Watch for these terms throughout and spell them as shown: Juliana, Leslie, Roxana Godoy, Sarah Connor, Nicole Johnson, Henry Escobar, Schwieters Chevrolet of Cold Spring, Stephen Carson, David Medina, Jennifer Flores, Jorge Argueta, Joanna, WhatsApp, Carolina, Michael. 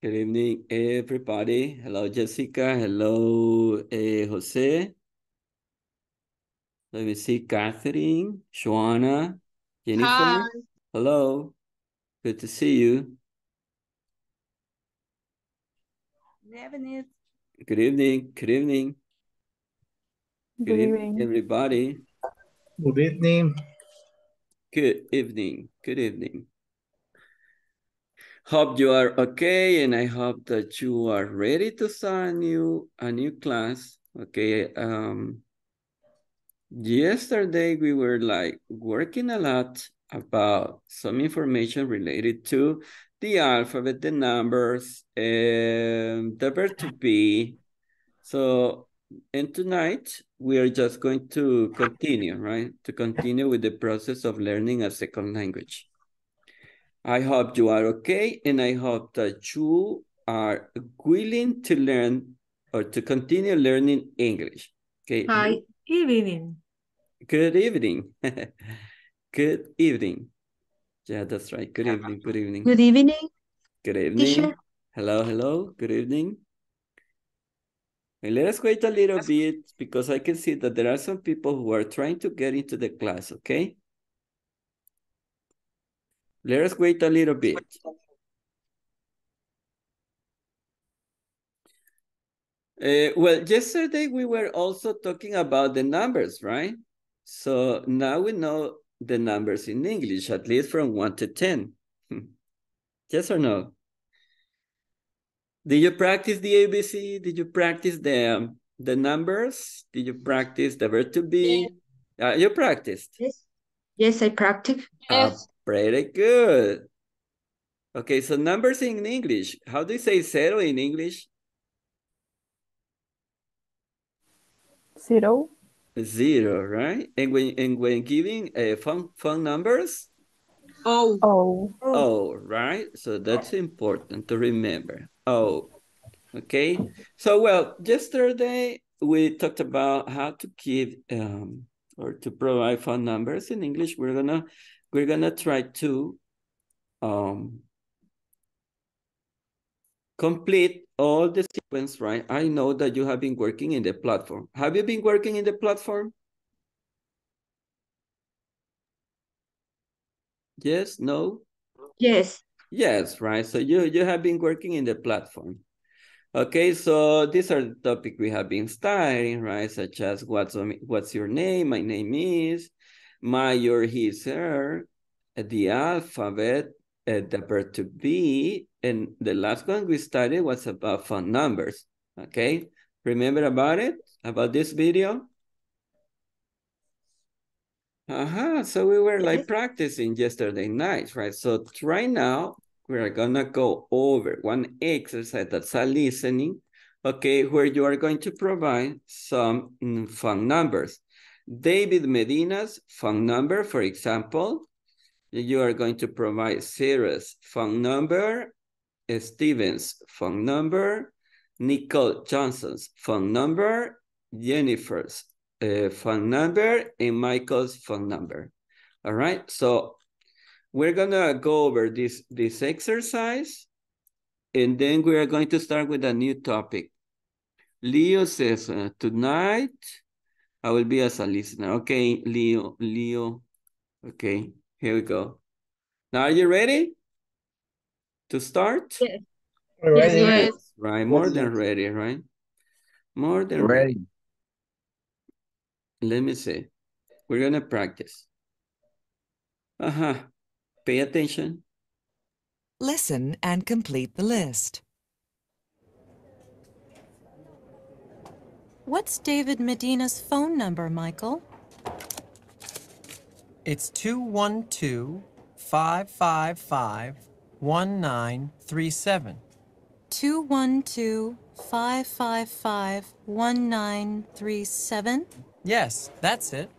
Good evening, everybody. Hello, Jessica. Hello, Jose. Let me see, Catherine, Joanna, Jennifer. Hi. Hello. Good to see you. Good evening. Good evening. Good evening. Good evening, everybody. Good evening. Good evening. Good evening. Hope you are okay, and I hope that you are ready to start a new class. Okay. Yesterday we were like working a lot about some information related to the alphabet, the numbers, the verb to be. So, and tonight we are just going to continue, right? To continue with the process of learning a second language. I hope you are okay, and I hope that you are willing to learn or to continue learning English. Okay. Hi, evening. Good evening. Good evening. Yeah, that's right. Good evening. Good evening. Good evening. Good evening. Teacher. Hello, hello. Good evening. And let us wait a little bit because I can see that there are some people who are trying to get into the class, okay? Let us wait a little bit. Well, yesterday we were also talking about the numbers, right? So now we know the numbers in English, at least from 1 to 10. Yes or no? Did you practice the ABC? Did you practice the numbers? Did you practice the verb to be? Yeah. You practiced? Yes, yes, I practiced. Yes. Pretty good. Okay, so numbers in English. How do you say zero in English? Zero. Zero, right? And when giving phone numbers? Oh. Oh. Oh, right? So that's important to remember. Oh, okay. So, well, yesterday we talked about how to give or to provide phone numbers in English. We're gonna try to complete all the sequence, right? I know that you have been working in the platform. Have you been working in the platform? Yes, no? Yes. Yes, right. So you have been working in the platform. Okay, so these are the topics we have been studying, right? Such as what's your name, my name is, my, your, his, her, the alphabet, the verb to be, and the last one we studied was about phone numbers, okay? Remember about it, about this video? So we were like practicing yesterday night, right? So right now, we're gonna go over one exercise that's a listening, okay, where you are going to provide some phone numbers. David Medina's phone number, for example, you are going to provide Sarah's phone number, Stephen's phone number, Nicole Johnson's phone number, Jennifer's phone number, and Michael's phone number. All right, so we're gonna go over this exercise, and then we are going to start with a new topic. Leo says, tonight, I will be as a listener. Okay, Leo. Okay, here we go. Now, are you ready to start? Yes. Ready. Yes. Right, more than ready, right? More than ready. Let me see. We're going to practice. Pay attention. Listen and complete the list. What's David Medina's phone number, Michael? It's 212-555-1937. 212-555-1937? Yes, that's it.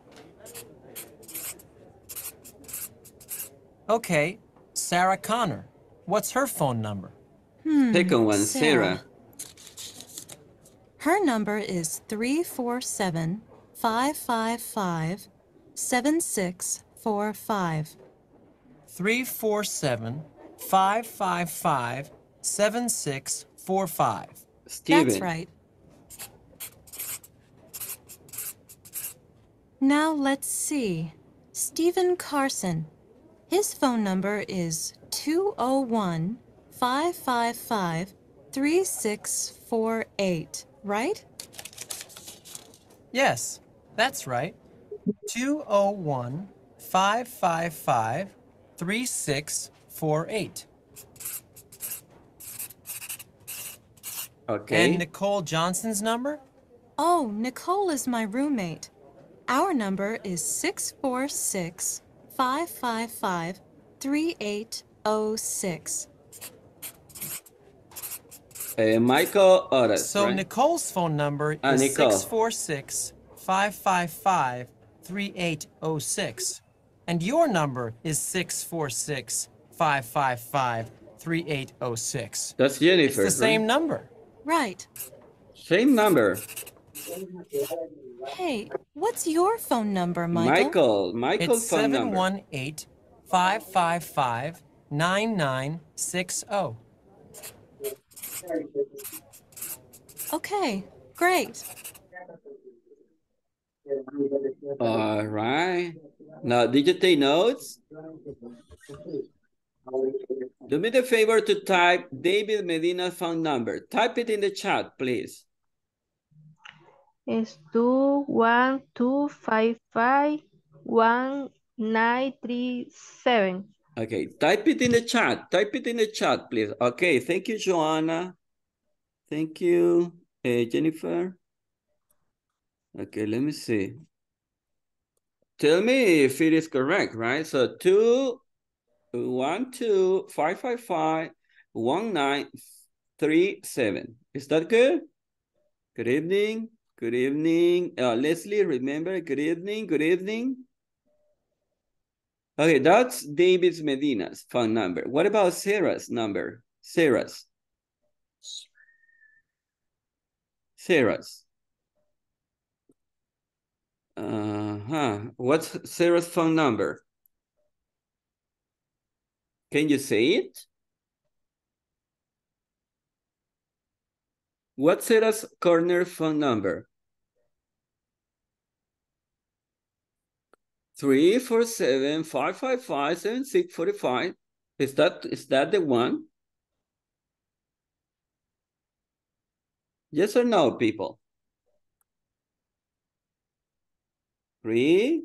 Okay, Sarah Connor. What's her phone number? Second one, Sarah. Her number is 347-555-7645. 347-555 7645. Stephen. That's right. Now let's see. Stephen Carson. His phone number is 201-555-3648, right? Yes, that's right. 201-555-3648. Okay. And Nicole Johnson's number? Oh, Nicole is my roommate. Our number is 646-555-3806. Michael Otis. So right? Nicole's phone number is 646-555-3806. And your number is 646-555-3806. That's Jennifer. It's the right? Same number. Right. Same number. Hey, what's your phone number, Michael? Michael's phone number. It's 718-555-9960. Okay, great. All right. Now, did you take notes? Do me the favor to type David Medina's phone number. Type it in the chat, please. It's 212551937. Okay, type it in the chat. Type it in the chat, please. Okay, thank you, Joanna. Thank you, Jennifer. Okay, let me see. Tell me if it is correct, right? So 212-555-1937. Is that good? Good evening. Good evening, Leslie, remember, good evening, good evening. Okay, that's David Medina's phone number. What about Sarah's number? Sarah's. What's Sarah's phone number? Can you say it? What's Sarah's corner phone number? 347-555-7645. Is that the one? Yes or no, people? 3.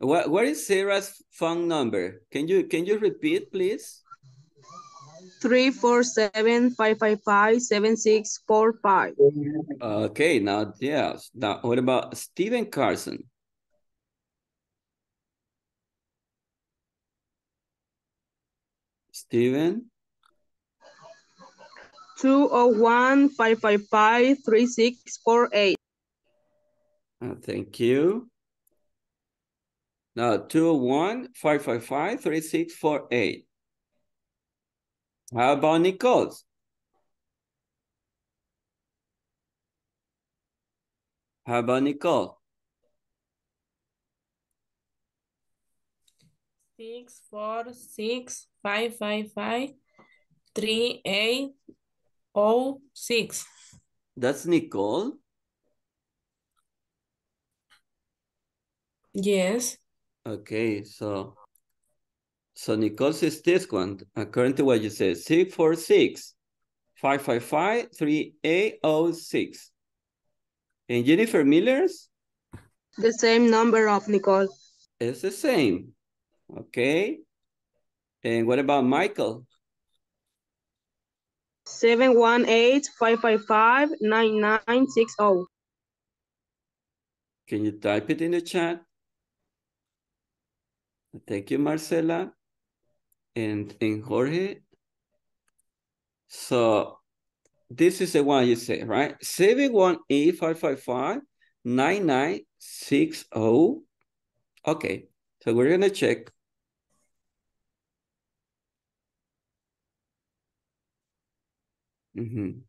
What is Sarah's phone number? Can you repeat, please? 347-555-7645. Okay, now yes. Now what about Stephen Carson? Stephen? 201-555-3648. Thank you. Now 201-555-3648. How about Nicole's? How about Nicole? 646-555-3806. That's Nicole. Yes. Okay, so Nicole says this one, according to what you said, 646-555-3806. And Jennifer Miller's? The same number of Nicole. It's the same. Okay. And what about Michael? 718-555-9960. Can you type it in the chat? Thank you, Marcela. And Jorge. So this is the one you say, right? 718-555-9960. Okay, so we're gonna check. Mm-hmm.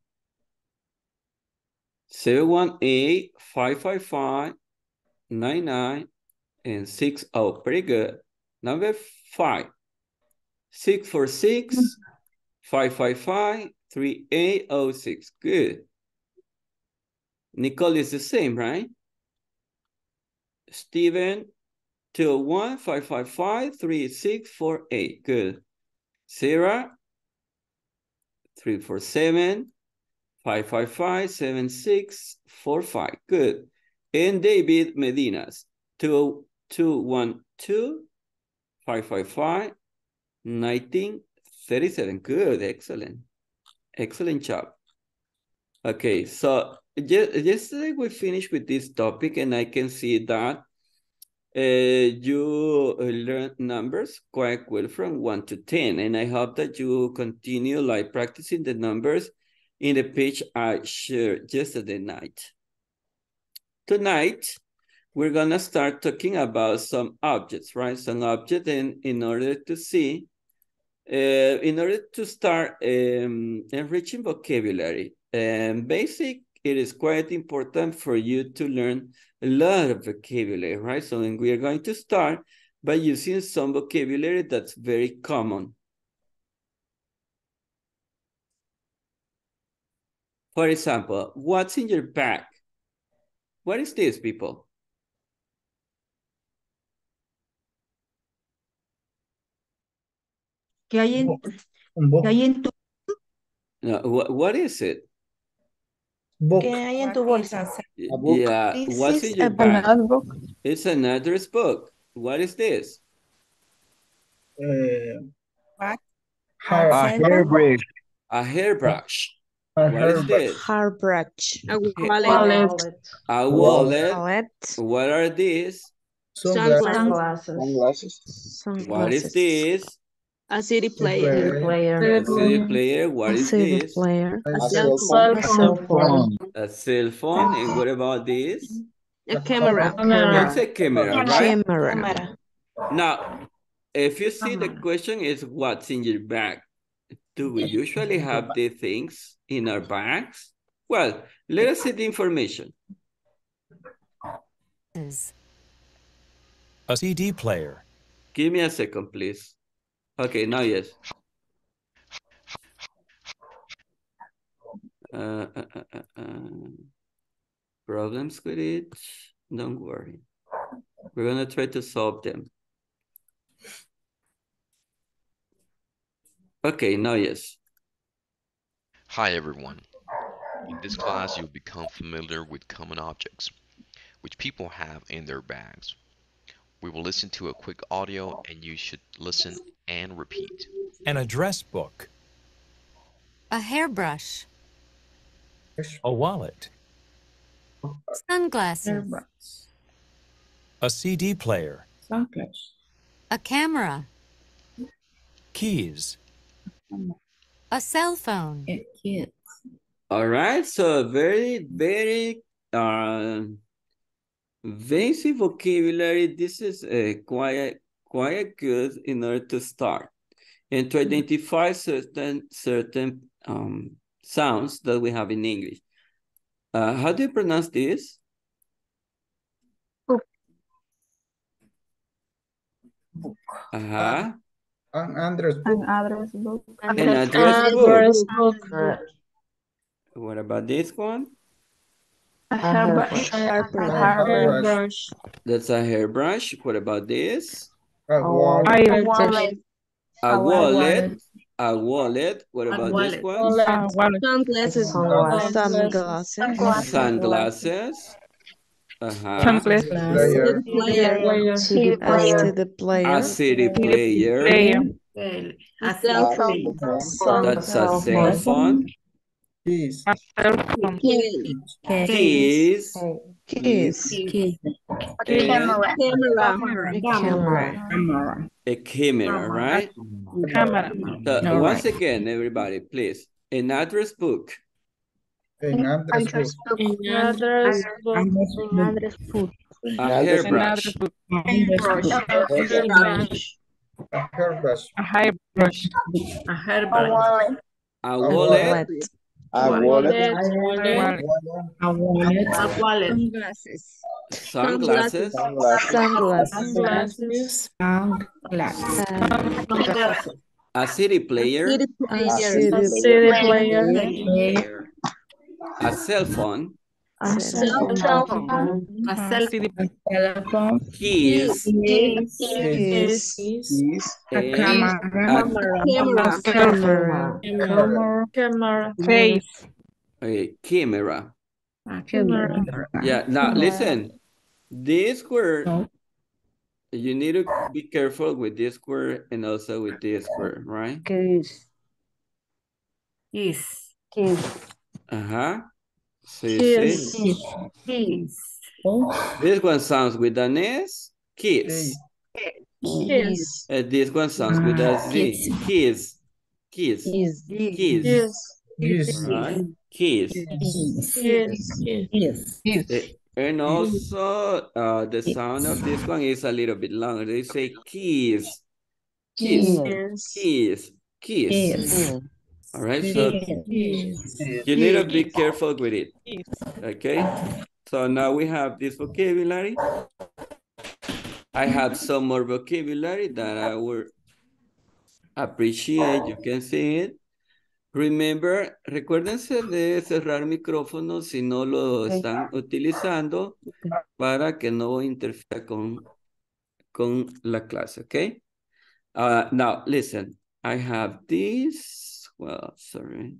718-555-9960. Pretty good. Number 5. 646-555-3806. Good. Nicole is the same, right? Stephen, 201-555-3648. Good. Sarah, 347-555-7645. Good. And David Medina's 212-555-1937. Good, excellent. Excellent job. Okay, so yesterday we finished with this topic, and I can see that you learned numbers quite well from 1 to 10, and I hope that you continue like practicing the numbers in the page I shared yesterday night. Tonight, we're gonna start talking about some objects, right? Some objects, and in order to see, in order to start enriching vocabulary. And basic, it is quite important for you to learn a lot of vocabulary, right? So then we are going to start by using some vocabulary that's very common. For example, what's in your bag? What is this, people? What is it? Book. Yeah, what's in your bag? It's an address book. What is this? A hairbrush. What is this? Hairbrush. A wallet. A wallet. What are these? Sunglasses. What is this? A CD player. A CD player. What is this? A cell phone. A cell phone. And what about this? A camera. It's a camera, right? Camera. Now, if you see the question is what's in your bag? Do we usually have the things in our bags? Well, let us see the information. A CD player. Give me a second, please. Okay, now yes. Problems with it? Don't worry. We're gonna try to solve them. Okay, now yes. Hi everyone. In this class, you'll become familiar with common objects which people have in their bags. We will listen to a quick audio and you should listen and repeat. An address book. A hairbrush. A wallet. Sunglasses. Hairbrush. A CD player. Sunglasses. A camera. Keys. A cell phone. Kids. All right, so very basic vocabulary. This is quite good in order to start and to identify certain sounds that we have in English. How do you pronounce this? Book. Book. Uh-huh. An address book. An address book. What about this one? A hairbrush. That's a hairbrush. What about this? A wallet. A wallet. What about this one? Sunglasses. Sunglasses. A CD player. A cell phone. That's a cell phone. Keys. Keys. A camera, right? So once again, everybody, please. An address book. A hairbrush. A wallet. A wallet. Sunglasses. A city player. A city player. A cell phone. A cell phone. Keys. A camera. Yeah, now listen. This word, you need to be careful with this word and also with this word, right? Keys. Uh-huh. This one sounds with an S, kids. This one sounds with a Z, kids. Kids. And also the sound of this one is a little bit longer. They say keys. Keys. All right, so you need to be careful with it, okay? So now we have this vocabulary. I have some more vocabulary that I would appreciate. You can see it. Remember, recuérdense de cerrar micrófono si no lo están utilizando para que no interfiera con la clase, okay? Now, listen, I have this. Well, sorry.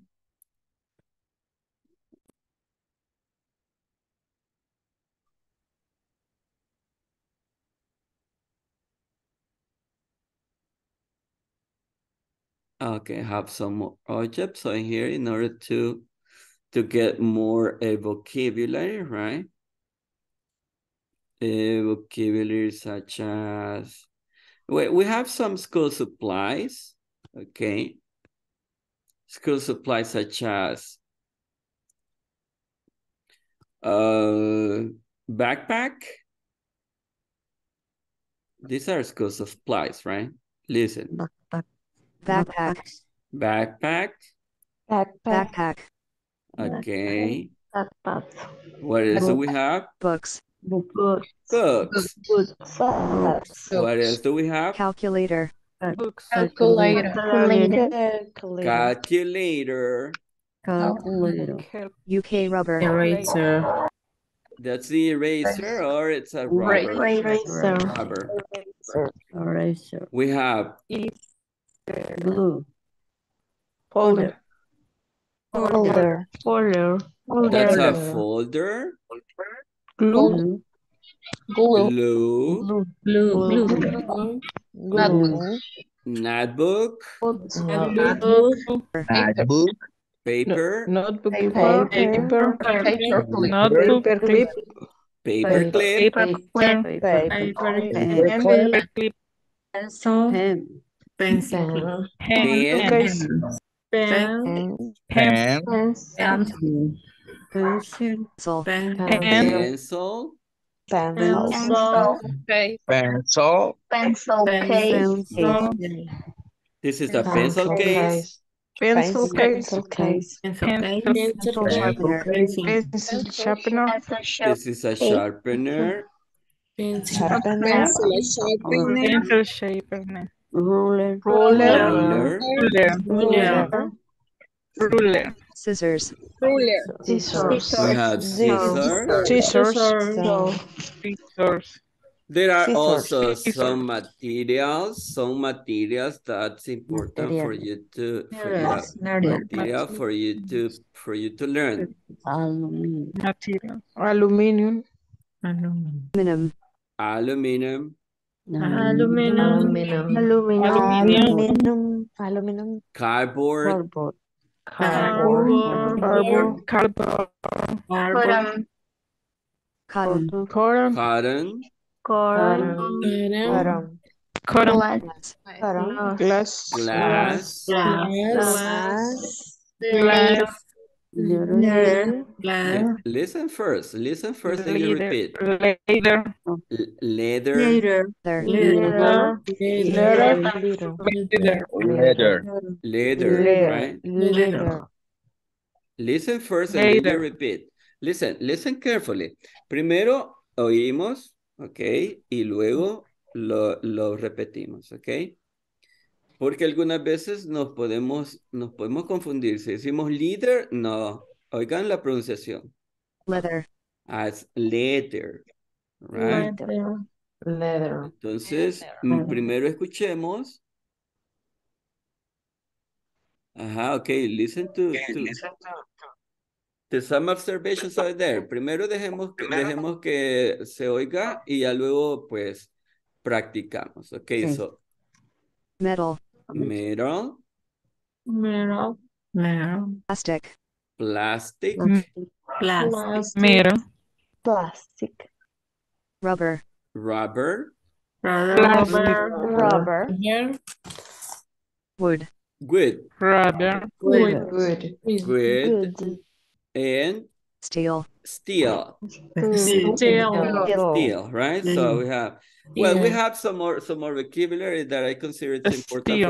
Okay, I have some more objects on here in order to get more vocabulary, right? Vocabulary such as... Wait, we have some school supplies, okay? School supplies such as backpack. These are school supplies, right? Listen. Backpack. Okay. What else do we have? Books. What else do we have? Calculator. UK rubber. Eraser. That's the eraser or it's a rubber? Eraser. We have blue. Folder. That's a folder. Glue. Notebook. Paper clip. Pencil. Pencil case. This is a pencil case. Pencil sharpener. This is a sharpener. Ruler. Scissors. We have scissors. There are also some materials that's important for you to learn. Aluminum. Cardboard. Cotton. Glass. Listen first and you repeat. Leather. Listen first and then repeat. Listen carefully. Primero oímos, ok, y luego lo repetimos, ok. Porque algunas veces nos podemos confundir. Si decimos leader, no. Oigan la pronunciación. Leather. As leather. Right? Leather. Leather. Entonces, leather. Primero escuchemos. Ajá, ok. Listen to. The some observations are there. Primero dejemos que se oiga y ya luego pues practicamos. Okay, okay. So. Metal. Metal. Metal. Metal. Plastic. Plastic. Plastic. Metal. Plastic. Rubber. Rubber. Rubber. Rubber. Wood. Wood. Rubber. Wood. Wood. And steel, right? So we have, well, we have some more vocabulary that I consider it's important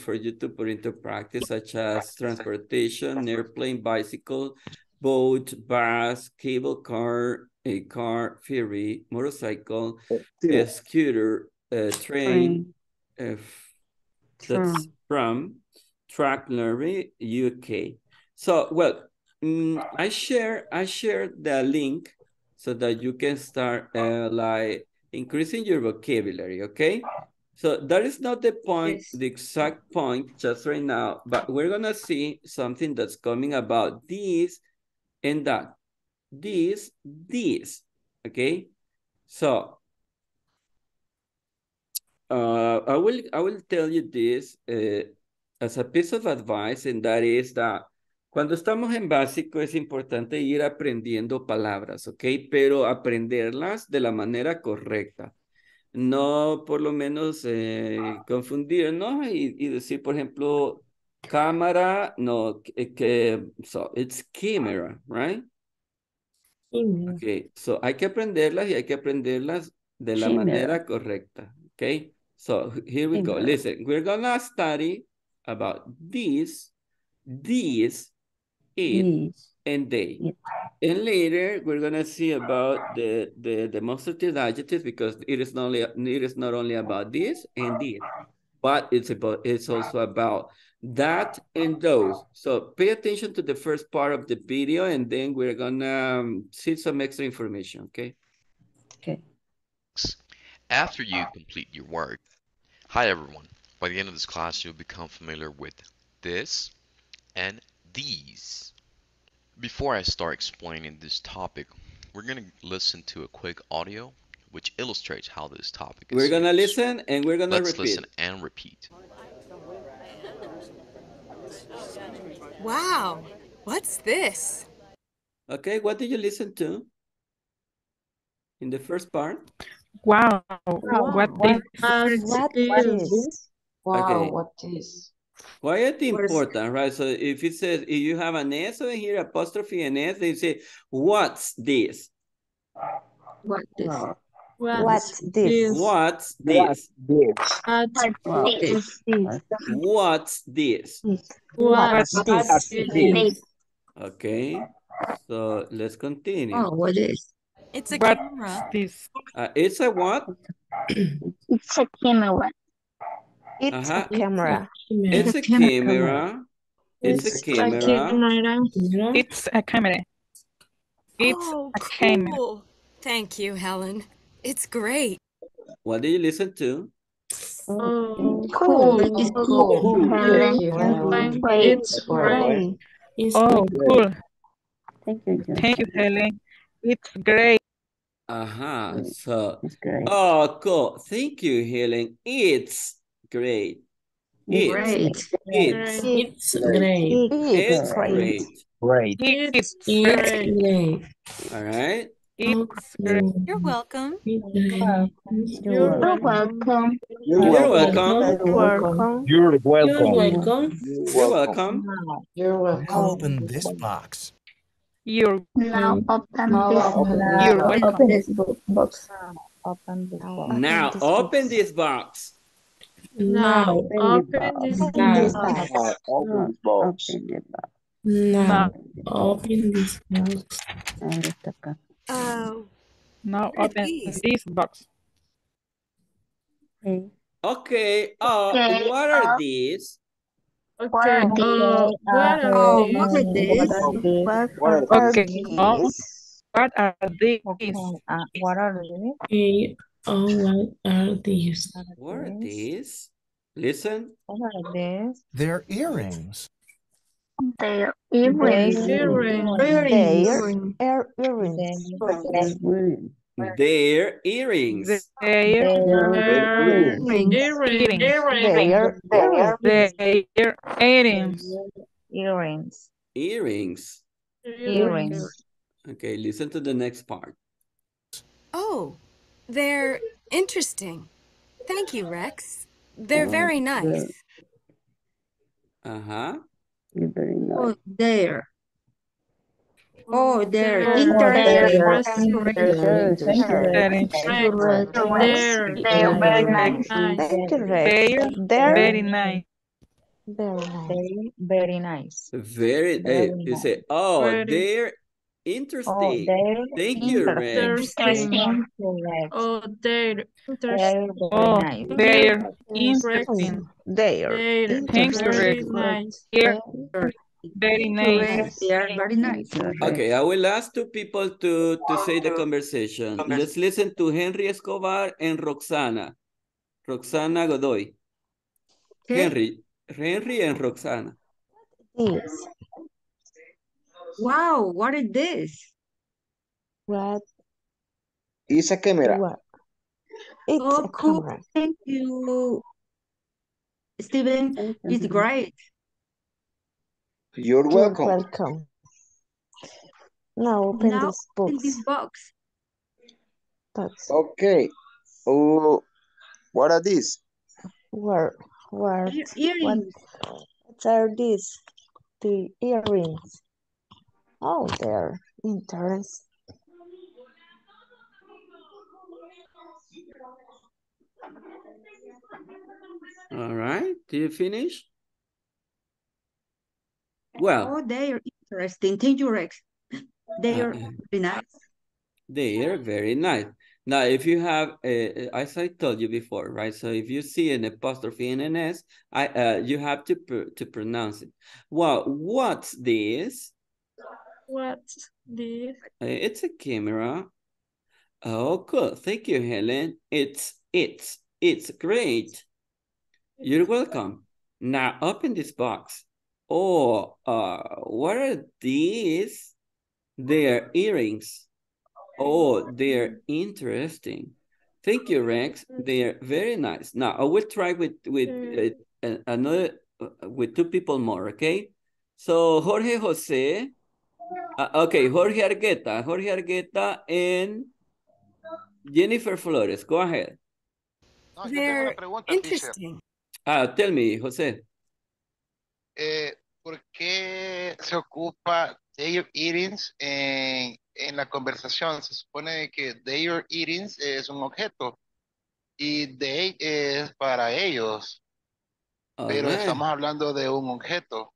for you to put into practice, such as transportation, airplane, bicycle, boat, bus, cable car, a car, ferry, motorcycle, a scooter, a train, that's from track, lorry, UK. So, well. I share the link so that you can start like increasing your vocabulary, okay? So that is not the point, the exact point just right now, but we're going to see something that's coming about this and that. This, okay? So I will tell you this as a piece of advice, and that is that cuando estamos en básico es importante ir aprendiendo palabras, ¿ok? Pero aprenderlas de la manera correcta. No, por lo menos, confundirnos y decir, por ejemplo, cámara, no, so it's camera, right? Camera. Ok, so hay que aprenderlas y hay que aprenderlas de la manera correcta, ¿ok? So here we go, listen, we're gonna study about these, it and they, and later we're gonna see about the demonstrative adjectives, because it is not only about this and this, but it's also about that and those. So pay attention to the first part of the video, and then we're gonna see some extra information. Okay. After you complete your work, hi everyone. By the end of this class, you'll become familiar with this and these. Before I start explaining this topic, we're going to listen to a quick audio which illustrates how this topic is. We're going to listen and we're going to repeat. Let's listen and repeat. Wow, what's this? Okay, what did you listen to in the first part? Wow, what is this? Wow, okay. What is? Why is it important, right? So if it says, if you have an S over here, apostrophe and S, they say, what's this? What's this? Okay, so let's continue. Oh, what is? It's a camera. It's a what? It's a camera. It's a camera. It's a camera. It's a camera. It's a camera. It's a camera. Thank you, Helen. It's great. What did you listen to? Cool. It's great. Oh, cool. Thank you, Helen. It's great. So, oh, cool. Thank you, Helen. It's great. It's great. All right. It's great. You're welcome. You're welcome. Open this box. Now open this box. No, open this box. Now open this box. Okay. Okay. What are these? Okay. What are these? Listen. What are these? They're earrings. Their earrings. Earrings. Okay, listen to the next part. Oh, they're interesting. Thank you, Rex. They're very nice. Uh-huh. Very nice. Oh, there. Oh, there. Very nice. You say, oh, they're interesting. Thank you, Rex. Oh, they're interesting. Oh, they're interesting. They're very nice. Very nice. Very nice. Okay, I will ask two people to say the conversation. Let's listen to Henry Escobar and Roxana. Roxana Godoy. Henry and Roxana. Yes. Wow, what is this? What? It's a camera. What? It's a cool. Camera. Thank you, Stephen. It's great. You're welcome. Now open this box. Okay. Oh, what are these? What are these? The earrings. Oh, they're interesting. All right. Do you finish? Well, oh, they are interesting. Thank you, Rex. They are very nice. They are very nice. Now, if you have, as I told you before, right? So if you see an apostrophe and an S, you have to pronounce it. Well, what's this? What's this? It's a camera. Oh, cool. Thank you, Helen. It's great. You're welcome. Now, open this box. Oh, what are these? They're earrings. Oh, they're interesting. Thank you, Rex. They're very nice. Now, I will try with two people more, okay? So, Jorge Argueta. Jorge Argueta and Jennifer Flores. Go ahead. They're interesting. Tell me, Jose. ¿Por qué se ocupa their earrings en la conversación? Se supone que their earrings es un objeto y they es para ellos. Pero estamos hablando de un objeto.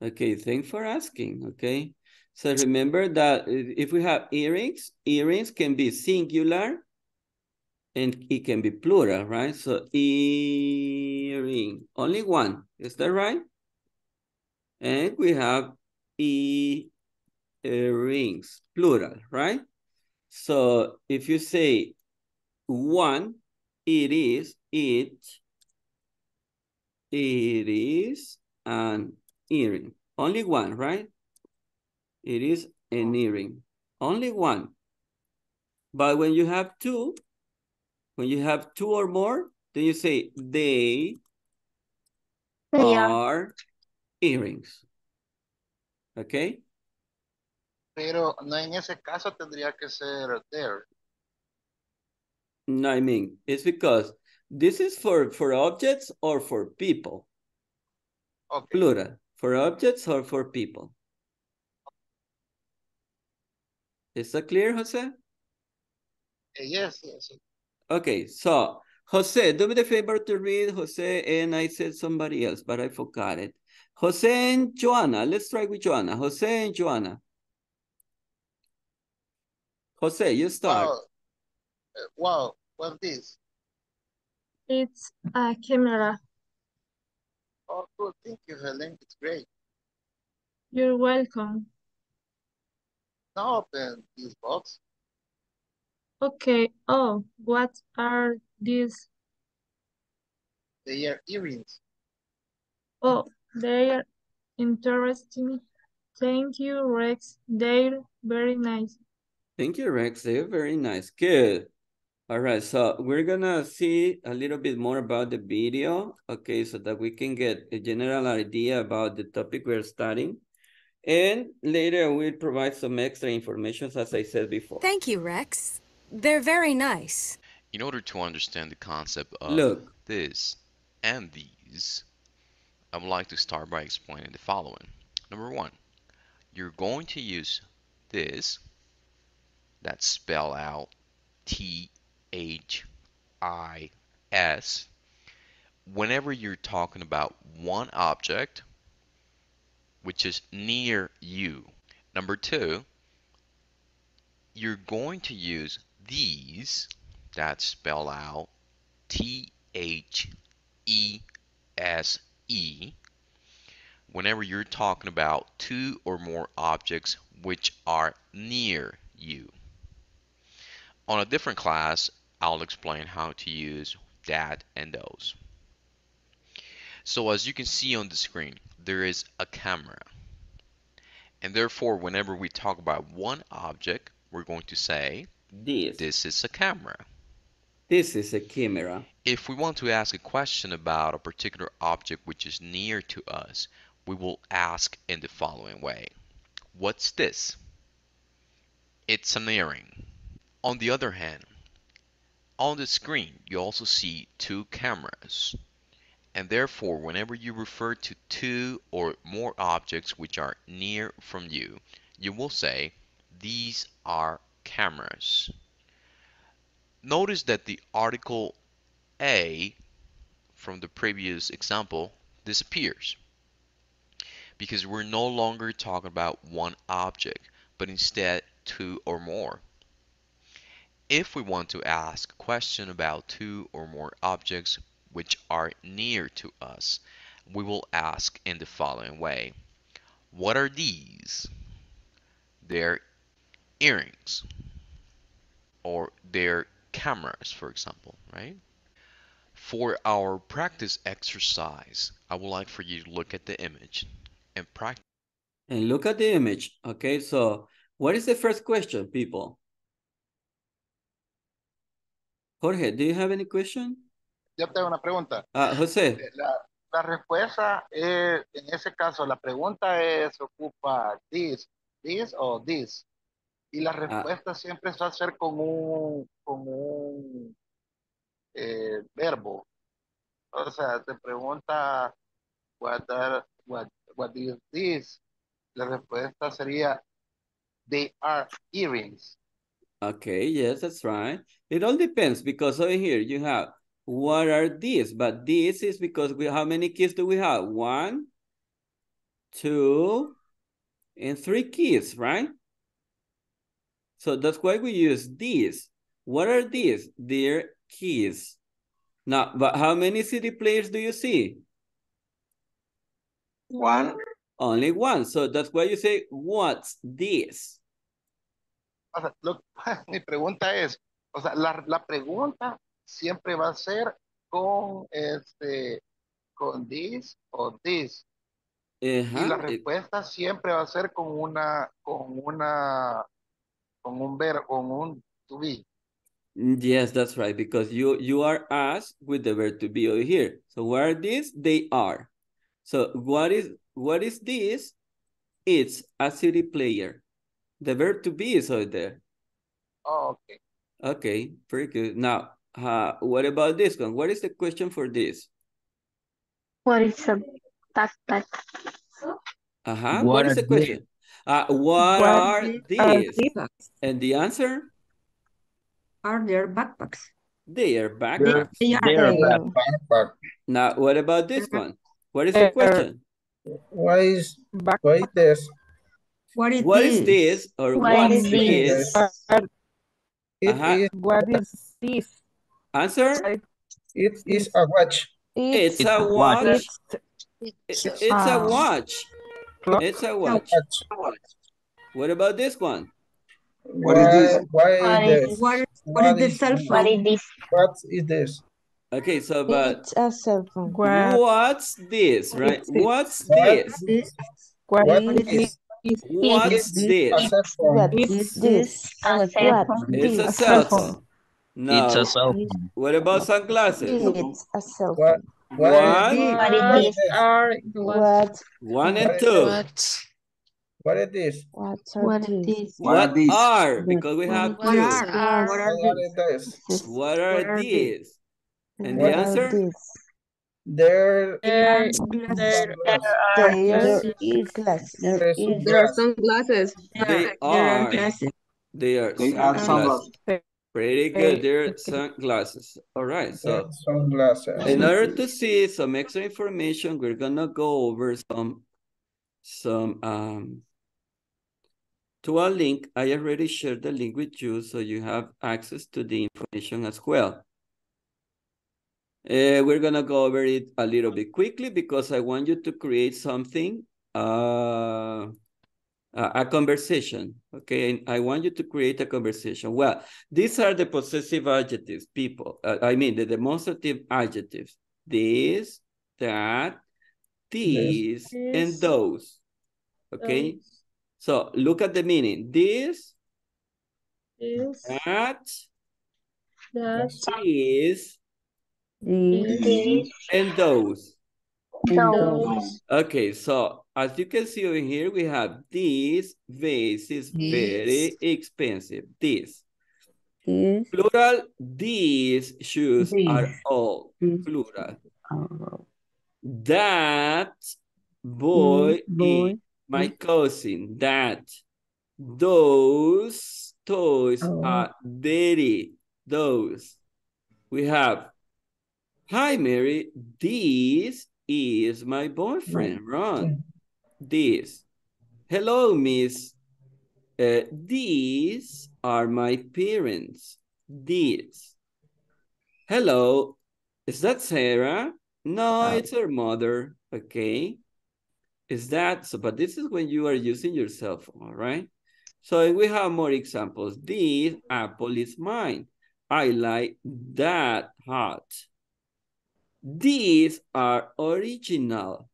Okay, thanks for asking. Okay, so remember that if we have earrings, earrings can be singular and it can be plural, right? So earring, only one. Is that right? And we have earrings, plural, right? So if you say one, it is an earring. Only one, right? It is an earring. Only one. But when you have two or more, then you say they are earrings. Okay? Pero no en ese caso tendría que ser there. No, I mean, it's because this is for objects or for people. Okay. Plural. For objects or for people. Is that clear, Jose? Yes. Okay, so Jose, do me the favor to read Jose and I said somebody else, but I forgot it. Jose and Joanna. Let's try with Joanna. Jose and Joanna. Jose, you start. Wow, what's this? It's a camera. Oh, cool. Thank you, Helen. It's great. You're welcome. Now open this box. Okay. Oh, what are these? They are earrings. Oh, they are interesting. Thank you, Rex. They're very nice. Thank you, Rex. They're very nice. Good. All right, so we're gonna see a little bit more about the video, okay, so that we can get a general idea about the topic we're studying. And later we'll provide some extra information, as I said before. Thank you, Rex. They're very nice. In order to understand the concept of look, this and these, I would like to start by explaining the following. Number one, you're going to use this, that spell out THIS whenever you're talking about one object which is near you. Number two, you're going to use these that spell out THESE whenever you're talking about two or more objects which are near you. On a different class, I'll explain how to use that and those. So as you can see on the screen, there is a camera. And therefore, whenever we talk about one object, we're going to say, this is a camera. This is a camera. If we want to ask a question about a particular object which is near to us, we will ask in the following way. What's this? It's an earring. On the other hand, on the screen, you also see two cameras. And therefore, whenever you refer to two or more objects which are near from you, you will say, these are cameras. Notice that the article A from the previous example disappears because we're no longer talking about one object, but instead two or more. If we want to ask a question about two or more objects which are near to us, we will ask in the following way. What are these? They're earrings. Or they're cameras, for example, right? For our practice exercise, I would like for you to look at the image and practice. And look at the image. Okay, so what is the first question, people? Jorge, do you have any question? Yo tengo una pregunta. Ah, José. La respuesta es, en ese caso, la pregunta es, ocupa this o this. Y la respuesta siempre se va a hacer con un verbo. O sea, te pregunta, what is this? La respuesta sería, they are earrings. Okay, yes, that's right. It all depends because over here you have what are these, but this is because we how many kids do we have? 1, 2, and 3 kids, right? So that's why we use these. What are these? They're kids. Now, but how many CD players do you see? 1. Only 1. So that's why you say, what's this? Look, mi pregunta es, o sea, la pregunta siempre va a ser con this o this. Y la respuesta siempre va a ser con un verbo, con un to be. Yes, that's right, because you are asked with the verb to be over here. So what are these? They are. So what is this? It's a CD player. The verb to be is out there. Oh, okay. Okay, very good. Now, what about this one? What is the question for this? What is a backpack? Uh-huh. What is the question? What are these? And the answer? Are there backpacks? They are backpacks. They are backpacks. Now, what about this one? What is the question? Why is this? What is this? Or what is this? What is this? Answer? It is a watch. It's a watch. It's a watch. It's a watch. What about this one? What is this? What is the cell phone? What is this? Okay, so but it's a cell phone. What's this, right? What's this? What's this? What is this? It's a cell phone. No. It's a cell phone. What about sunglasses? It's a cell phone. What? One and two. What is this? What is this? What are? Because we have two. What are these? And the answer? There are sunglasses. They are sunglasses. Pretty good. There are sunglasses. All right. So sunglasses. In order to see some extra information, we're gonna go over to a link. I already shared the link with you, so you have access to the information as well. We're going to go over it a little bit quickly because I want you to create something, a conversation, okay? And I want you to create a conversation. Well, these are the possessive adjectives, people. I mean, the demonstrative adjectives. This, that, these, and those, okay? So look at the meaning. This, that, these, and those. Okay, so as you can see over here, we have this vase is very expensive. This. Plural, these shoes are all. Plural. That boy is my cousin. That. Those toys are dirty. Those. We have. Hi, Mary. This is my boyfriend, Ron. This. Hello, Miss. These are my parents. This. Hello. Is that Sarah? No, it's her mother. Okay. Is that so? But this is when you are using your cell phone, all right? So we have more examples. This apple is mine. I like that hat. These are original.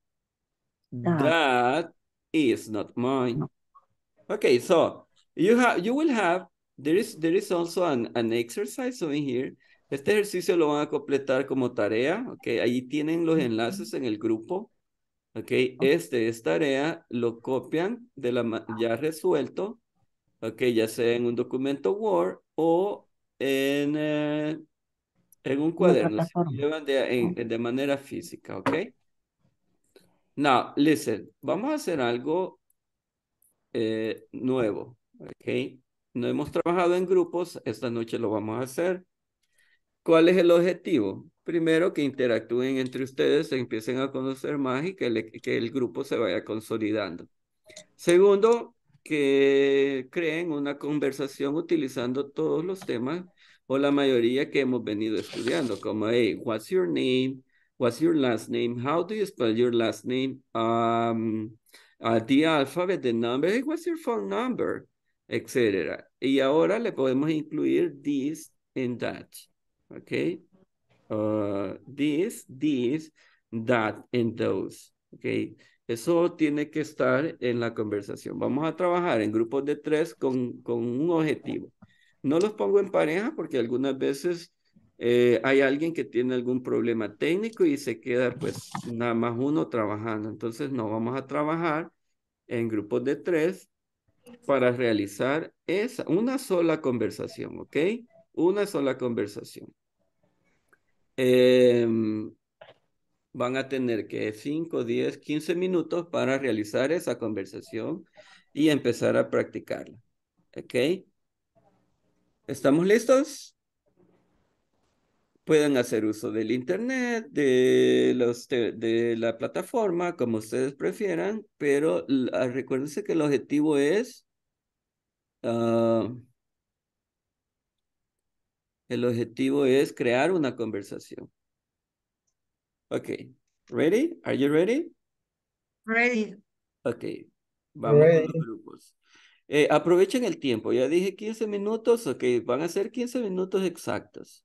That is not mine. Okay, so you will have there is also an exercise over here. Este ejercicio lo van a completar como tarea, okay? Ahí tienen los enlaces en el grupo, okay? Este es tarea, lo copian de la ya resuelto, okay? Ya sea en un documento Word o en un cuaderno, de manera física, ¿ok? Now, listen, vamos a hacer algo nuevo, ¿ok? No hemos trabajado en grupos, esta noche lo vamos a hacer. ¿Cuál es el objetivo? Primero, que interactúen entre ustedes, se empiecen a conocer más y que el grupo se vaya consolidando. Segundo, que creen una conversación utilizando todos los temas o la mayoría que hemos venido estudiando, como, hey, what's your name? What's your last name? How do you spell your last name? The alphabet, the number, hey, what's your phone number? Etcétera. Y ahora le podemos incluir this and that, ¿ok? This, that, and those, ¿ok? Eso tiene que estar en la conversación. Vamos a trabajar en grupos de tres con un objetivo. No los pongo en pareja porque algunas veces hay alguien que tiene algún problema técnico y se queda pues nada más uno trabajando. Entonces no vamos a trabajar en grupos de tres para realizar una sola conversación, ¿ok? Una sola conversación. Van a tener que 5, 10, 15 minutos para realizar esa conversación y empezar a practicarla, ¿ok? ¿Estamos listos? Pueden hacer uso del internet, de la plataforma, como ustedes prefieran, pero recuérdense que el objetivo es... crear una conversación, Okay, ready? Are you ready? Ready. Ok, vamos ready. Con los grupos. Aprovechen el tiempo. Ya dije 15 minutos. Ok, van a ser 15 minutos exactos.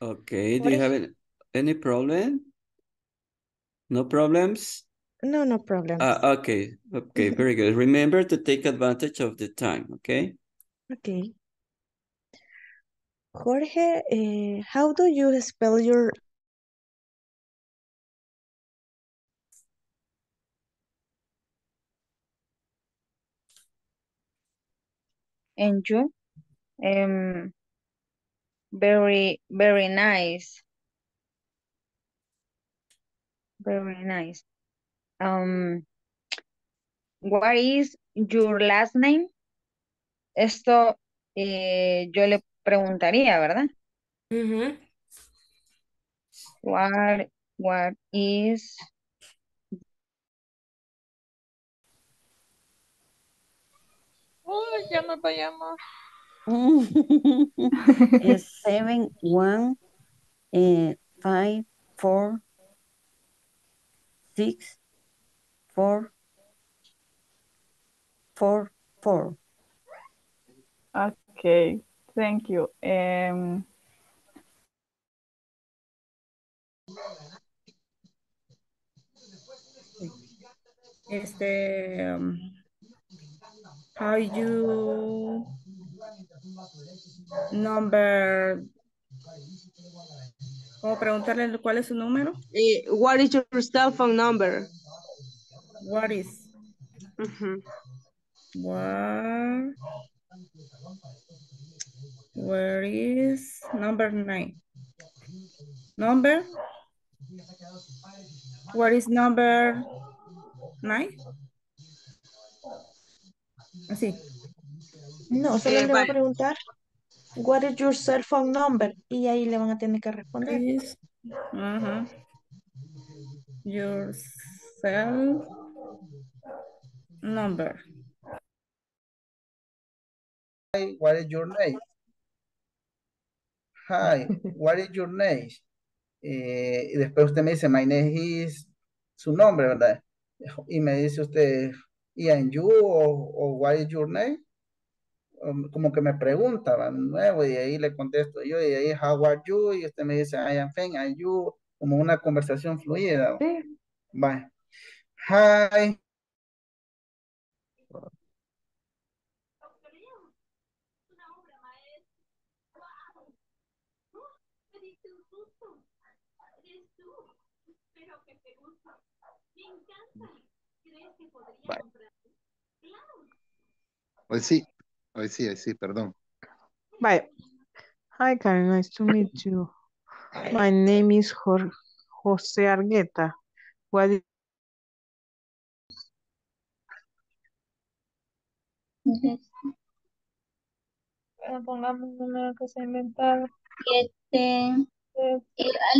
Okay, do you have any problem? No problems? No, no problems. Okay, okay, very good. Remember to take advantage of the time, okay? Okay. Jorge, how do you spell your... And you? Very, very nice. Very nice. What is your last name? Esto yo le preguntaría, ¿verdad? Mm-hmm. What is oh, llama pa llama. It's 715464444. Okay, thank you. How you number? ¿Cómo preguntarle cuál es su número? What is your cell phone number? What is? Mm-hmm. Where is number 9? Number? What is number 9? Así. No, solo le va a preguntar what is your cell phone number y ahí le van a tener que responder. Uh-huh. Your cell number. Hi, what is your name? Hi, what is your name? Y después usted me dice, my name is su nombre, ¿verdad? Y me dice usted... And you, o what is your name? Como que me pregunta, ¿va? Nuevo, y ahí le contesto yo, y ahí, how are you? Y usted me dice, I am fine, and you, como una conversación fluida. Sí. Va. Hi. Bye. I see, perdón. Bye. Hi, Karen, nice to meet you. My name is Jorge Argueta. What is... Pongamos un número que se ha inventado. El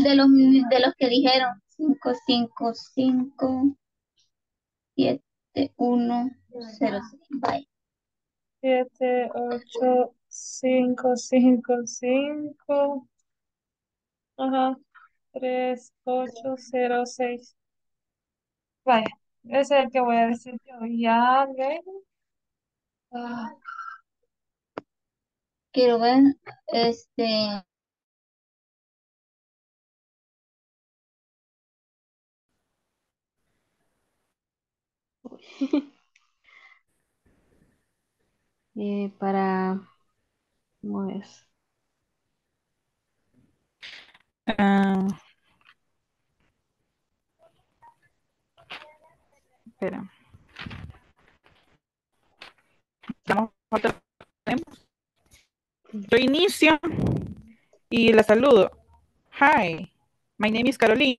de los que dijeron. 555 7106. Bye. 78555. Ajá. 3806. Vaya, ese es el que voy a decir yo. Ya, ¿ven? Ah. Quiero ver, para ¿cómo es? Espera. Reinicio y la saludo. Hi, my name is Carolina.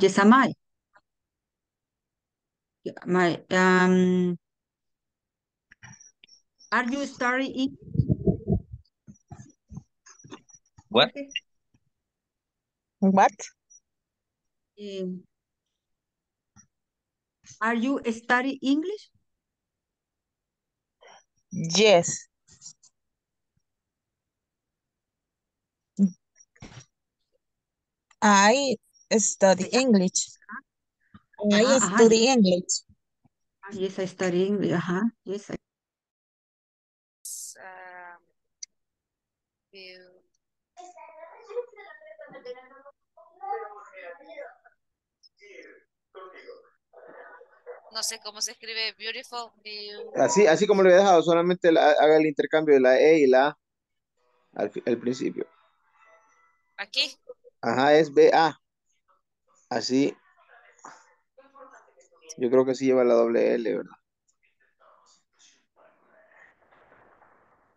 Yes, am I? Are you studying? What? What? Are you studying English? Yes. I study English. I study English. Yes, I study English. Yes, I. No sé cómo se escribe beautiful. Así como lo he dejado, solamente haga el intercambio de la E y la A al principio. Aquí. Ajá, es B-A. Así. Yo creo que sí lleva la doble L, ¿verdad?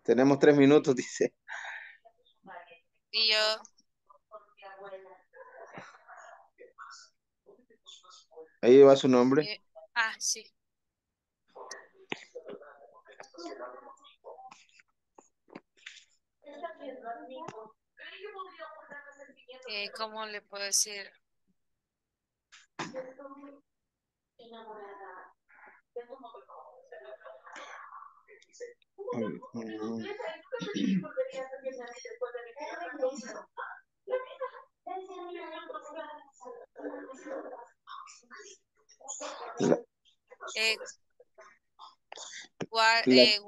Tenemos 3 minutos, dice. Y yo. Ahí va su nombre. Sí. ¿Cómo le puedo decir? What is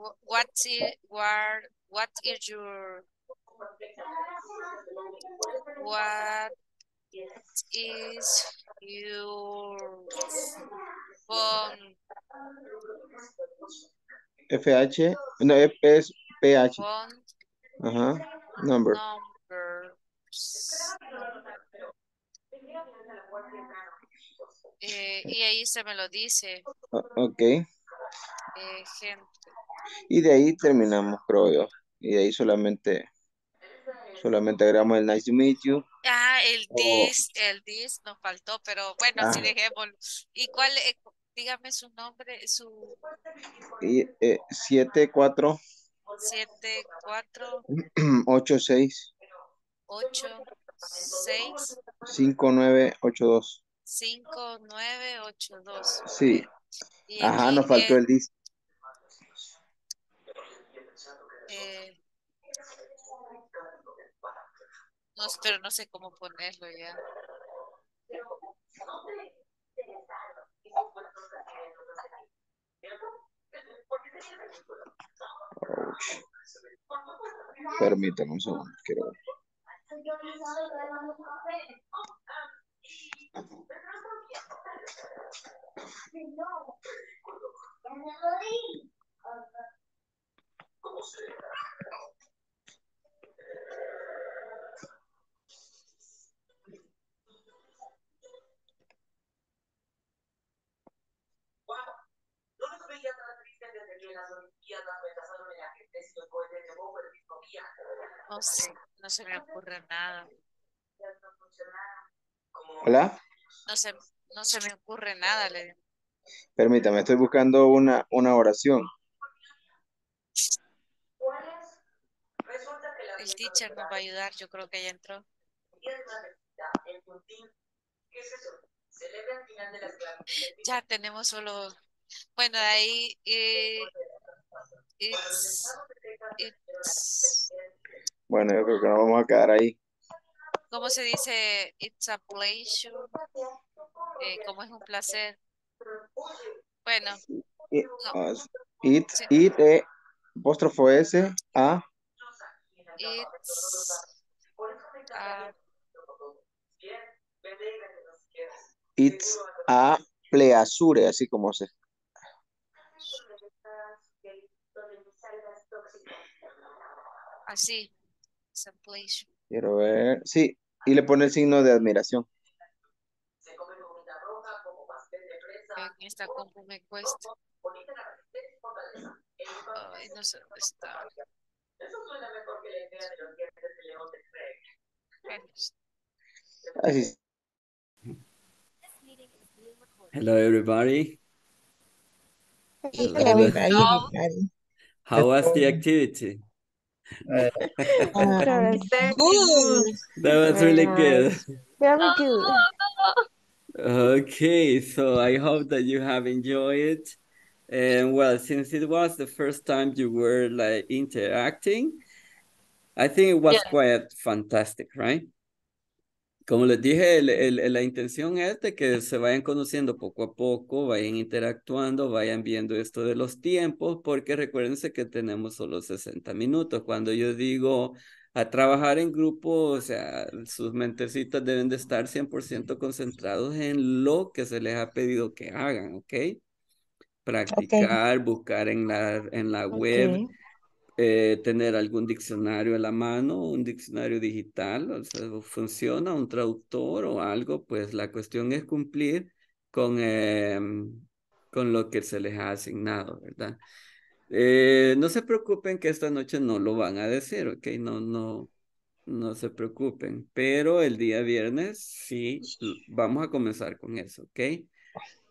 your phone? FH, no, es PH. Ajá, number. Y ahí se me lo dice. Ok. Gente. Y de ahí terminamos, creo yo. Y de ahí solamente agregamos el nice to meet you. El this nos faltó, pero bueno, si dejémoslo. ¿Y cuál? Dígame su nombre, su... 74. 74. 86. 86. 5982. 5982. Sí. Ajá, nos faltó el disco. No, pero no sé cómo ponerlo ya. Permítame un segundo, quiero ver. No sé, no se me ocurre nada. ¿Hola? No se me ocurre nada, le digo. Permítame, estoy buscando una oración. El teacher nos va a ayudar, yo creo que ya entró. Ya tenemos solo... Bueno, ahí... Bueno, yo creo que nos vamos a quedar ahí. ¿Cómo se dice? It's a pleasure. ¿Cómo es un placer? Bueno. No. It, sí. It, apóstrofo S, A. It's a pleasure, así como se... Así. Quiero ver. Sí, y le pone el signo de admiración. En esta compu me cuesta. Ay, no sé dónde está. Hello, everybody. Hello, everybody. Hello. How was the activity? That was really good. Very good. Okay, so I hope that you have enjoyed it. And well, since it was the first time you were like interacting, I think it was quite fantastic, right? Como les dije, la intención es de que se vayan conociendo poco a poco, vayan interactuando, vayan viendo esto de los tiempos, porque recuérdense que tenemos solo 60 minutos. Cuando yo digo a trabajar en grupo, o sea, sus mentecitas deben de estar 100% concentrados en lo que se les ha pedido que hagan, ¿ok? Practicar, buscar en la web. Tener algún diccionario a la mano, un diccionario digital, o sea, funciona, un traductor o algo, pues la cuestión es cumplir con lo que se les ha asignado, ¿verdad? No se preocupen que esta noche no lo van a decir, ¿ok? No se preocupen, pero el día viernes sí vamos a comenzar con eso, ¿ok?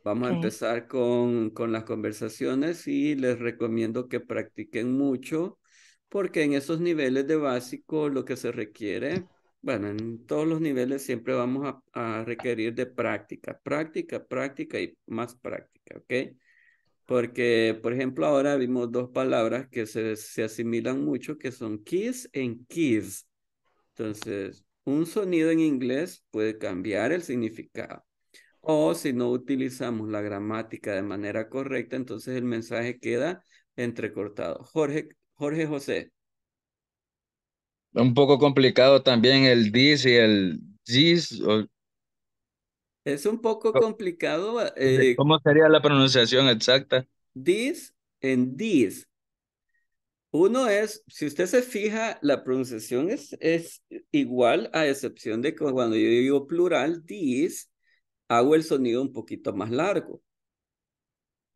Vamos a empezar con las conversaciones y les recomiendo que practiquen mucho porque en esos niveles de básico lo que se requiere, bueno, en todos los niveles siempre vamos a requerir de práctica y más práctica, ¿ok? Porque, por ejemplo, ahora vimos dos palabras que se asimilan mucho que son kiss and kids. Entonces, un sonido en inglés puede cambiar el significado. O si no utilizamos la gramática de manera correcta, entonces el mensaje queda entrecortado. Jorge José. Un poco complicado también el this y el gis. Es un poco complicado. ¿Cómo sería la pronunciación exacta? This and this. Uno es, si usted se fija, la pronunciación es igual a excepción de cuando yo digo plural, this. Hago el sonido un poquito más largo.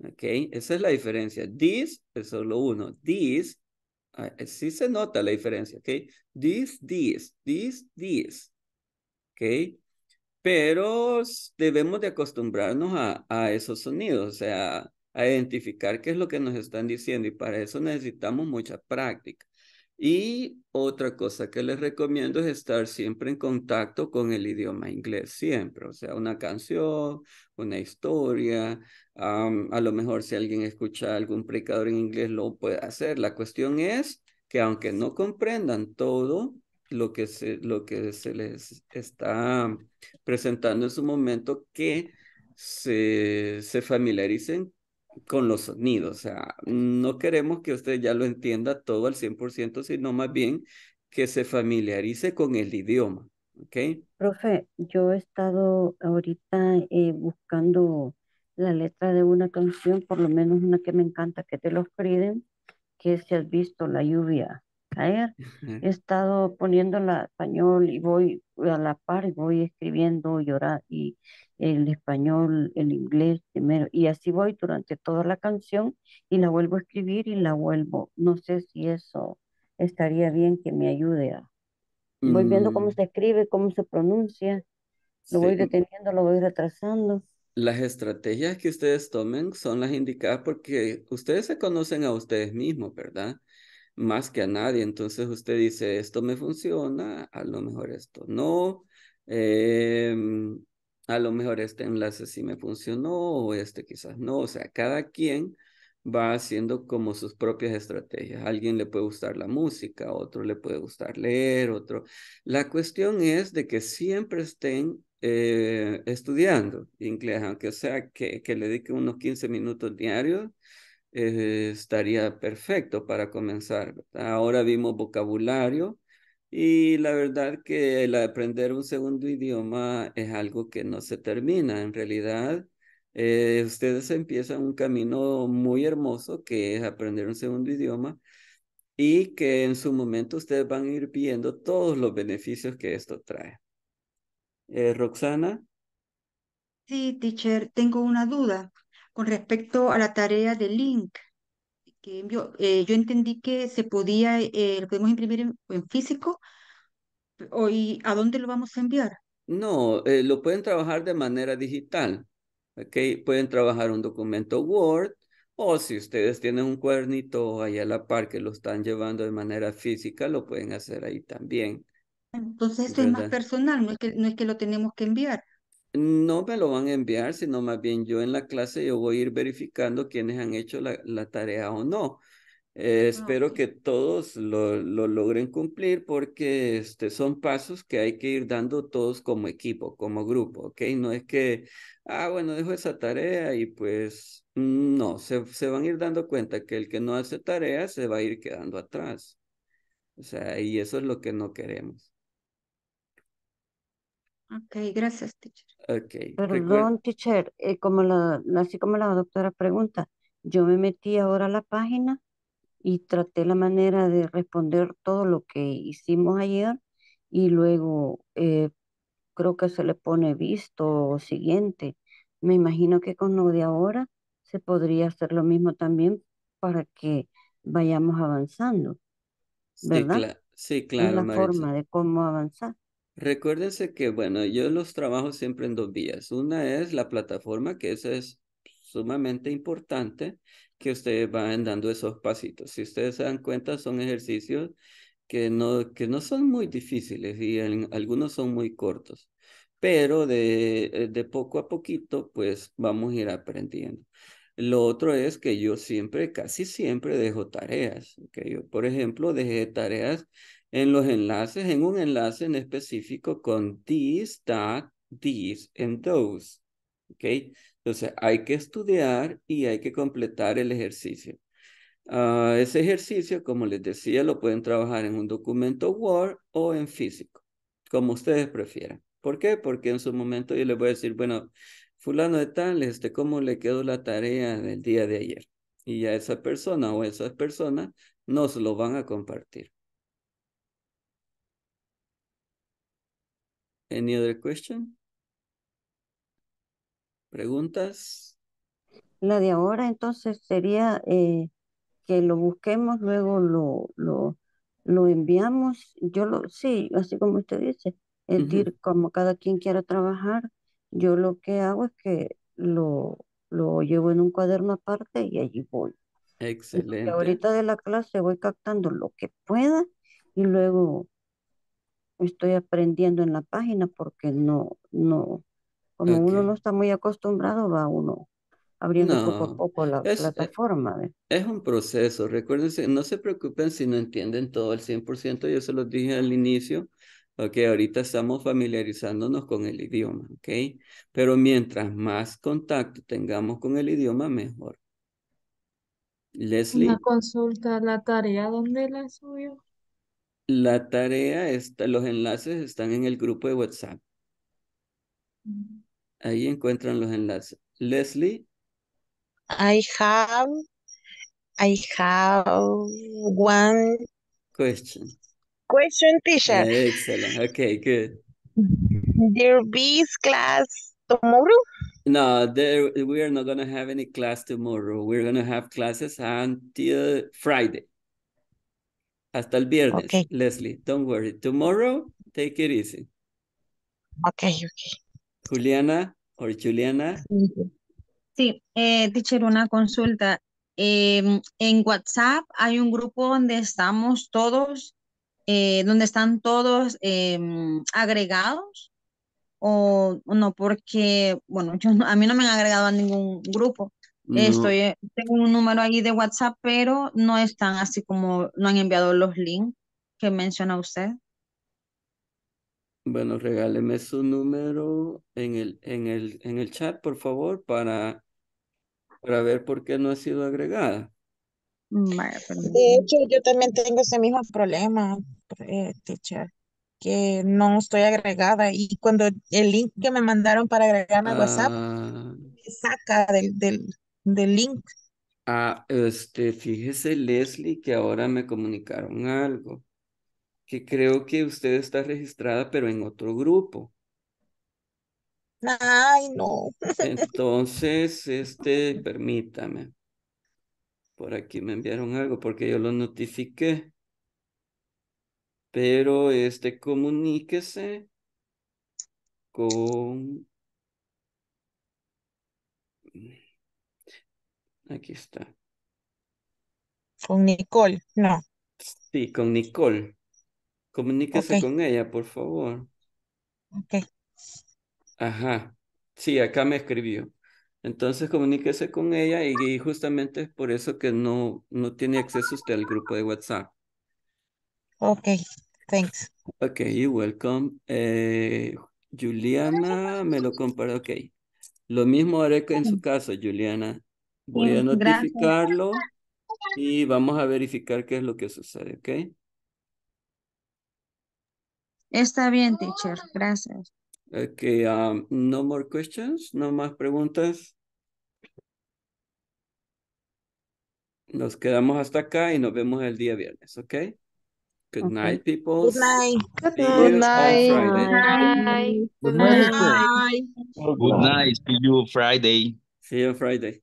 ¿Ok? Esa es la diferencia. This es solo uno. This, sí se nota la diferencia. ¿Ok? This. ¿Ok? Pero debemos de acostumbrarnos a esos sonidos. O sea, a identificar qué es lo que nos están diciendo. Y para eso necesitamos mucha práctica. Y otra cosa que les recomiendo es estar siempre en contacto con el idioma inglés, siempre. O sea, una canción, una historia, a lo mejor si alguien escucha algún predicador en inglés lo puede hacer. La cuestión es que aunque no comprendan todo lo que se les está presentando en su momento, que se familiaricen con los sonidos, o sea, no queremos que usted ya lo entienda todo al 100%, sino más bien que se familiarice con el idioma, ¿ok? Profe, yo he estado ahorita buscando la letra de una canción, por lo menos una que me encanta, que te los criden, que si has visto la lluvia caer, he estado poniéndola en español y voy a la par y voy escribiendo llorar y el español, el inglés primero, y así voy durante toda la canción y la vuelvo a escribir y la vuelvo, no sé si eso estaría bien que me ayude a, voy viendo cómo se escribe, cómo se pronuncia, lo voy deteniendo, lo voy retrasando. Las estrategias que ustedes tomen son las indicadas porque ustedes se conocen a ustedes mismos, ¿verdad? Más que a nadie, entonces usted dice, esto me funciona, a lo mejor esto no, a lo mejor este enlace sí me funcionó, o este quizás no, o sea, cada quien va haciendo como sus propias estrategias, a alguien le puede gustar la música, a otro le puede gustar leer, otro, la cuestión es de que siempre estén estudiando inglés, aunque sea que le dedique unos 15 minutos diarios, estaría perfecto para comenzar, ¿verdad? Ahora vimos vocabulario y la verdad que el aprender un segundo idioma es algo que no se termina. En realidad, ustedes empiezan un camino muy hermoso que es aprender un segundo idioma y que en su momento ustedes van a ir viendo todos los beneficios que esto trae. Roxana. Sí, teacher, tengo una duda. Con respecto a la tarea de link, que envió, yo entendí que se podía, lo podemos imprimir en físico, ¿y a dónde lo vamos a enviar? No, lo pueden trabajar de manera digital, ¿ok? Pueden trabajar un documento Word, o si ustedes tienen un cuadernito ahí a la par que lo están llevando de manera física, lo pueden hacer ahí también. Entonces esto es más personal, no es que lo tenemos que enviar. No me lo van a enviar, sino más bien yo en la clase yo voy a ir verificando quiénes han hecho la tarea o no. Espero que todos lo logren cumplir porque son pasos que hay que ir dando todos como equipo, como grupo, ¿ok? No es que, bueno, dejo esa tarea y pues no, se van a ir dando cuenta que el que no hace tarea se va a ir quedando atrás. O sea, y eso es lo que no queremos. Ok, gracias, teacher. Okay. Perdón, teacher, así como la doctora pregunta, yo me metí ahora a la página y traté la manera de responder todo lo que hicimos ayer y luego creo que se le pone visto o siguiente. Me imagino que con lo de ahora se podría hacer lo mismo también para que vayamos avanzando, ¿verdad? Sí, claro. Es la forma de cómo avanzar. Recuérdense que, bueno, yo los trabajo siempre en dos vías. Una es la plataforma, que eso es sumamente importante, que ustedes van dando esos pasitos. Si ustedes se dan cuenta, son ejercicios que no son muy difíciles y algunos son muy cortos. Pero de poco a poquito, pues, vamos a ir aprendiendo. Lo otro es que yo siempre, casi siempre dejo tareas. ¿Okay? Yo, por ejemplo, dejé tareas en los enlaces, en un enlace en específico con these, that, these, and those. ¿Okay? Entonces, hay que estudiar y hay que completar el ejercicio. Ese ejercicio, como les decía, lo pueden trabajar en un documento Word o en físico, como ustedes prefieran. ¿Por qué? Porque en su momento yo les voy a decir, bueno, fulano de tal, ¿cómo le quedó la tarea del día de ayer? Y ya esa persona o esas personas nos lo van a compartir. Any other question? ¿Preguntas? La de ahora entonces sería que lo busquemos, luego lo enviamos. Sí, así como usted dice, es decir, como cada quien quiera trabajar, yo lo que hago es que lo llevo en un cuaderno aparte y allí voy. Excelente. Ahorita de la clase voy captando lo que pueda y luego estoy aprendiendo en la página porque como uno no está muy acostumbrado, va uno abriendo poco a poco la plataforma. Es un proceso, recuérdense, no se preocupen si no entienden todo al 100%, yo se los dije al inicio, ahorita estamos familiarizándonos con el idioma, pero mientras más contacto tengamos con el idioma, mejor. Leslie. Una consulta, la tarea, ¿dónde la subió? La tarea, los enlaces están en el grupo de WhatsApp. Ahí encuentran los enlaces. Leslie, I have one question. Question, teacher. Excellent. Okay, good. There be class tomorrow? No, we are not going to have any class tomorrow. We're going to have classes until Friday. Hasta el viernes, okay. Leslie. Don't worry. Tomorrow, take it easy. Okay, okay. Juliana or Juliana? Sí, teacher, una consulta. En WhatsApp hay un grupo donde estamos todos, donde están todos agregados. O no, porque, bueno, a mí no me han agregado a ningún grupo. No. Tengo un número ahí de WhatsApp, pero no están así como, no han enviado los links que menciona usted. Bueno, regáleme su número en el chat, por favor, para ver por qué no ha sido agregada. Vale, de hecho, yo también tengo ese mismo problema, teacher. Que no estoy agregada y cuando el link que me mandaron para agregarme a WhatsApp me saca del link. Fíjese, Leslie, que ahora me comunicaron algo, que creo que usted está registrada pero en otro grupo. Ay, no. Entonces, permítame. Por aquí me enviaron algo porque yo lo notifiqué. Pero comuníquese con... Aquí está. Con Nicole, no. Sí, con Nicole. Comuníquese con ella, por favor. Ok. Ajá. Sí, acá me escribió. Entonces comuníquese con ella y justamente es por eso que no tiene acceso usted al grupo de WhatsApp. Okay, thanks. Okay, you're welcome. Juliana me lo comparó. Okay. Lo mismo haré que en su caso, Juliana. Voy a notificarlo y vamos a verificar qué es lo que sucede, ¿ok? Está bien, teacher. Gracias. Okay, no more questions, no más preguntas. Nos quedamos hasta acá y nos vemos el día viernes, ¿ok? Good night, people. Good night. Good night. Good night. Good night. See you Friday. See you Friday.